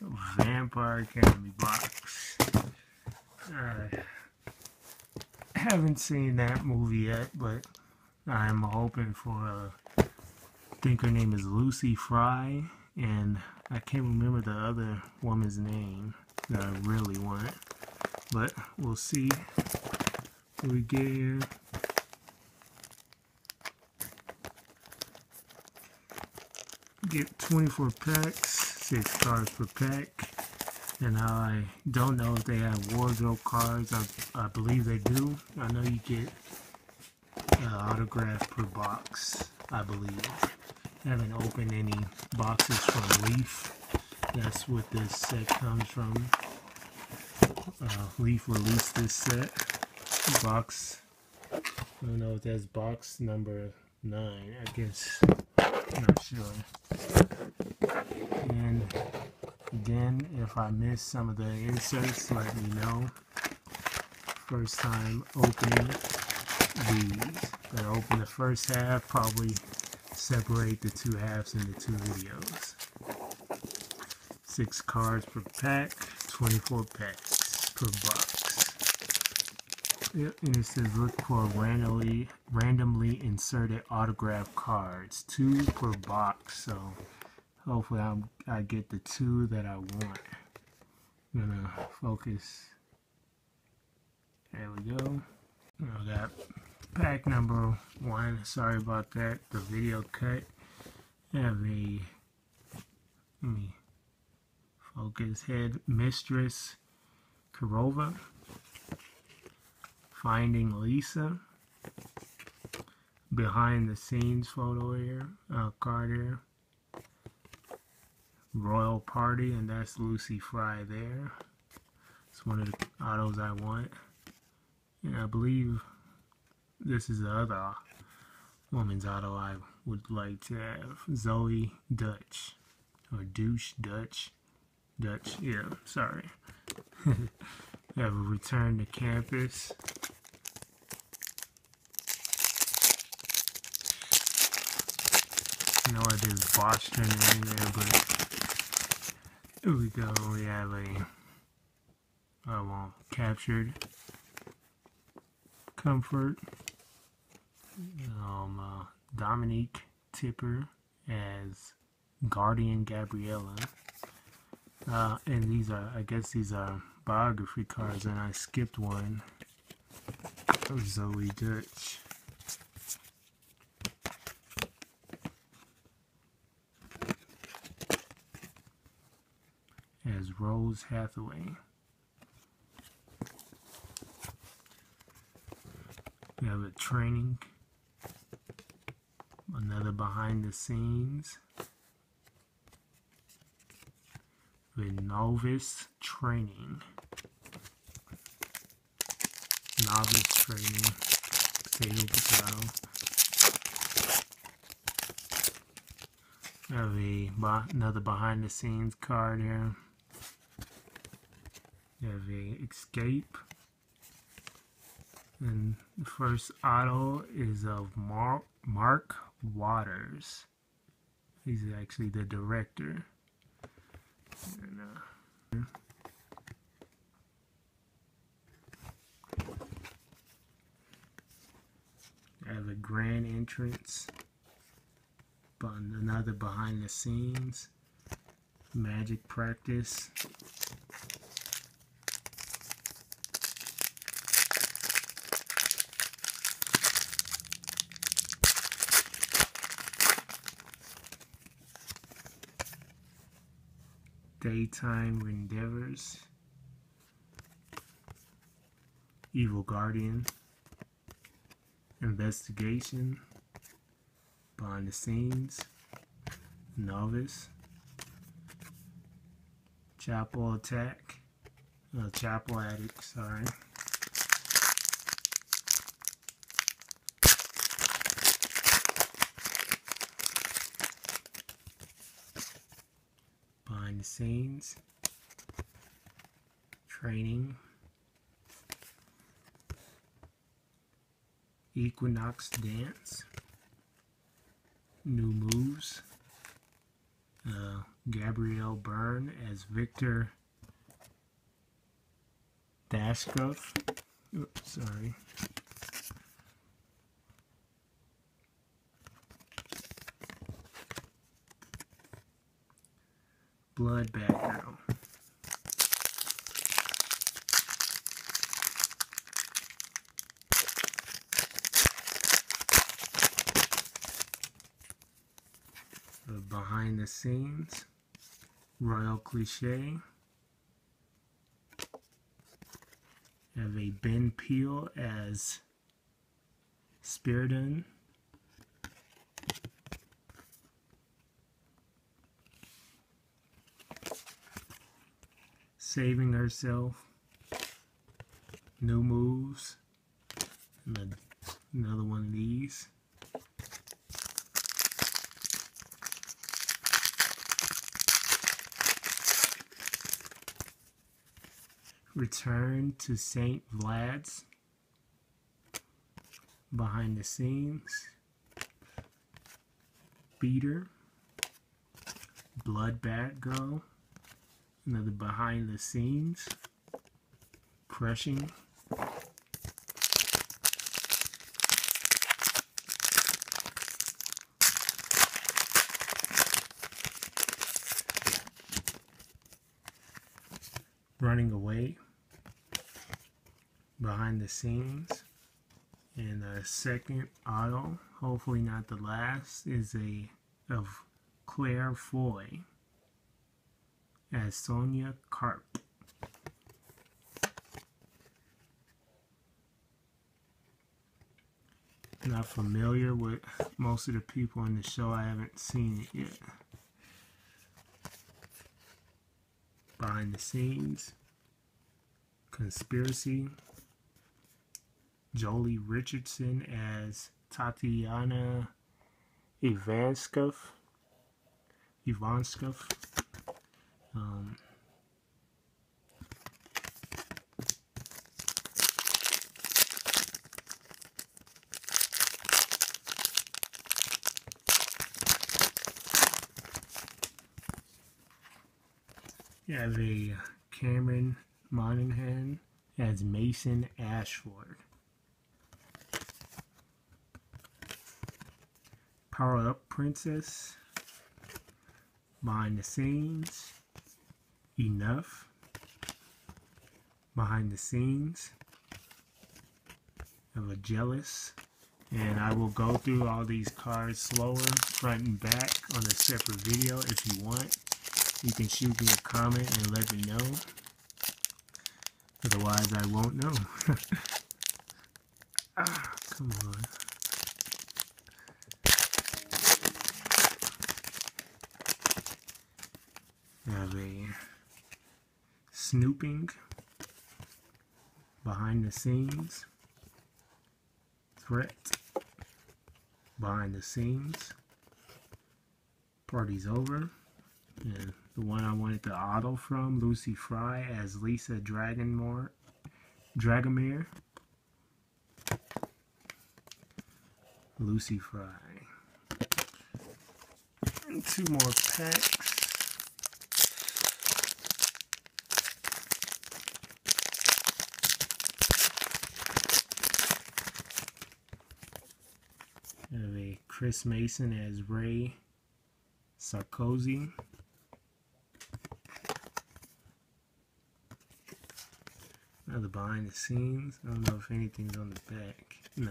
Vampire Academy box. I haven't seen that movie yet, but I'm hoping for, I think her name is Lucy Fry, and I can't remember the other woman's name that I really want, but we'll see what we get here. Get 24 packs, 6 cards per pack, and I don't know if they have wardrobe cards. I believe they do. I know you get autograph per box, I believe. I haven't opened any boxes from Leaf. That's what this set comes from. Leaf released this set. Box, I don't know if that's box number 9, I guess. I'm not sure. And again, if I miss some of the inserts, let me know. First time opening these. Gonna open the first half, probably separate the two halves into two videos. 6 cards per pack, 24 packs per box. Yep, and it says look for randomly inserted autograph cards, 2 per box. So hopefully I get the 2 that I want. I'm gonna focus. There we go. I got pack number 1. Sorry about that. The video cut. Let me focus. Head Mistress Kurova. Finding Lisa. Behind the scenes photo here, card here. Royal Party, and that's Lucy Fry there. It's one of the autos I want. And I believe this is the other woman's auto I would like to have. Zoey Deutch. Or Douche Dutch. Dutch, yeah, sorry. We have a return to campus. I know I just botched her name there, but here we go. We have Captured Comfort. Dominique Tipper as Guardian Gabriella. And these are, I guess these are biography cards, and I skipped one of Zoey Deutch. As Rose Hathaway. We have a training, another behind the scenes, the novice training, potato potato. We have another behind the scenes card here. We have a Escape, and the first auto is of Mark Waters. He's actually the director. And, I have a grand entrance, but another behind the scenes, magic practice. Daytime Endeavors, Evil Guardian, Investigation, Behind the Scenes, Novice, Chapel Attack, Chapel Addict, sorry. Scenes, Training, Equinox Dance, New Moves, Gabrielle Byrne as Victor Dashkov. Oops, sorry. Blood background. The behind the scenes. Royal cliche. Have a Ben Peel as Spiridon. Saving herself. No moves. And another one of these. Return to St. Vlad's. Behind the scenes. Beater. Blood Bat Go. Another behind the scenes, crushing, running away, behind the scenes, and the second auto, hopefully not the last, is of Claire Foy as Sonia Karp. Not familiar with most of the people in the show. I haven't seen it yet. Behind the scenes. Conspiracy. Jolie Richardson as Tatiana Ivanskov. You have a Cameron Monaghan as Mason Ashford. Power Up Princess. Behind the scenes. Enough. Behind the scenes. Of a Jealous. And I will go through all these cards slower, front and back, on a separate video. If you want, you can shoot me a comment and let me know. Otherwise, I won't know. Ah, come on. Have a snooping, behind the scenes, threat, behind the scenes, party's over, and the one I wanted the auto from, Lucy Fry as Lisa Dragomir, Lucy Fry, and two more packs. Have a Chris Mason as Ray Sarkozy. Another behind the scenes. I don't know if anything's on the back. No.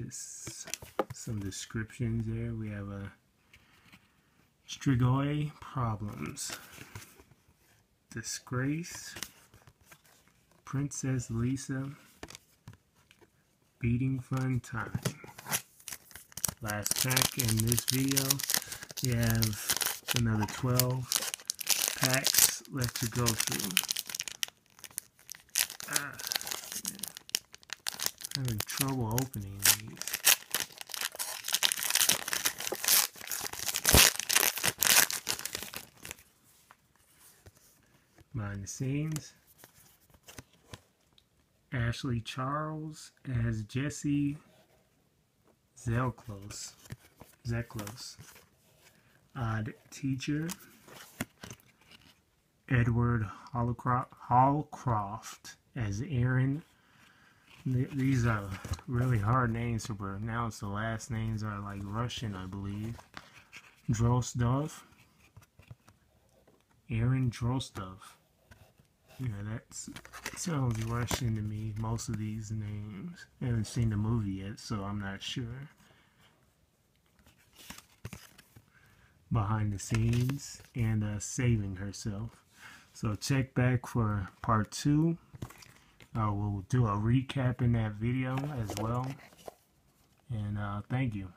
Just some descriptions there. We have a Strigoi Problems. Disgrace. Princess Lisa. Beating Fun Time. Last pack in this video. We have another 12 packs left to go through. I'm having trouble opening these. Behind the scenes. Ashley Charles as Jessie Zellclose. Odd Teacher, Edward Holcroft as Aaron. These are really hard names to pronounce. The last names are like Russian, I believe. Drozdov, Aaron Drozdov. Yeah, that sounds Russian to me, most of these names. I haven't seen the movie yet, so I'm not sure. Behind the scenes and saving herself. So check back for part 2. We'll do a recap in that video as well. And thank you.